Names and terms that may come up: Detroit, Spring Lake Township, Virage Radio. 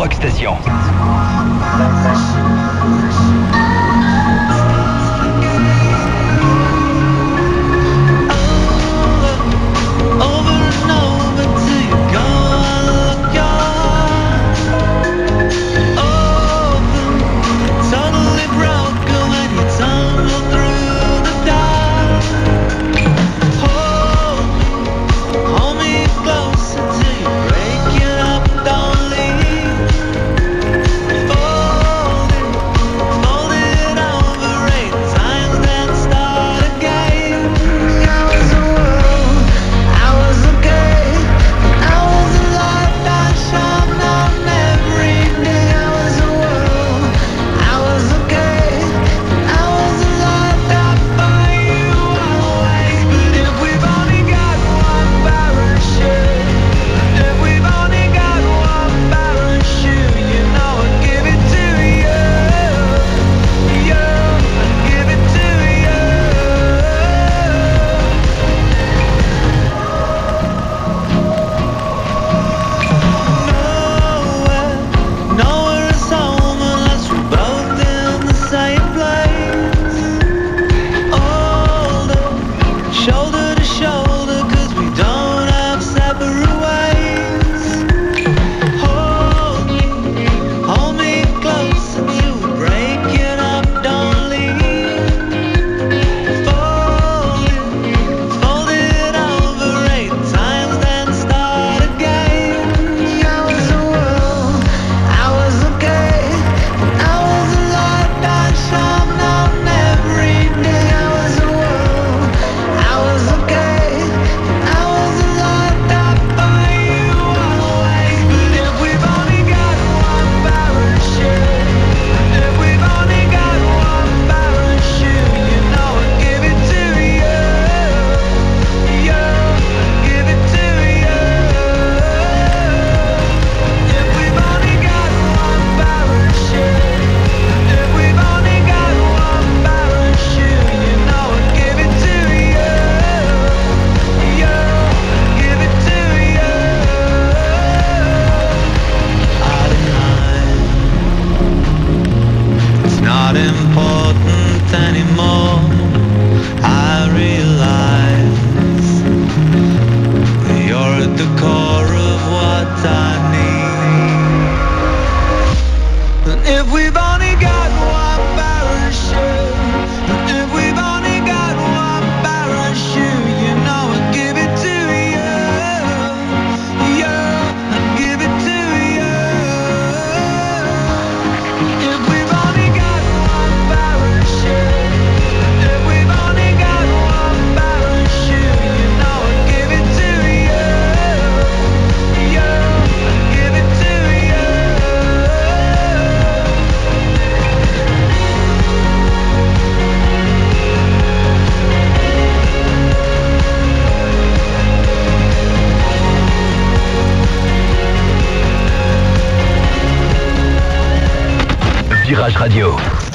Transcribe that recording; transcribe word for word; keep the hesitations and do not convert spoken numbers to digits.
Rock Station. Virage Radio.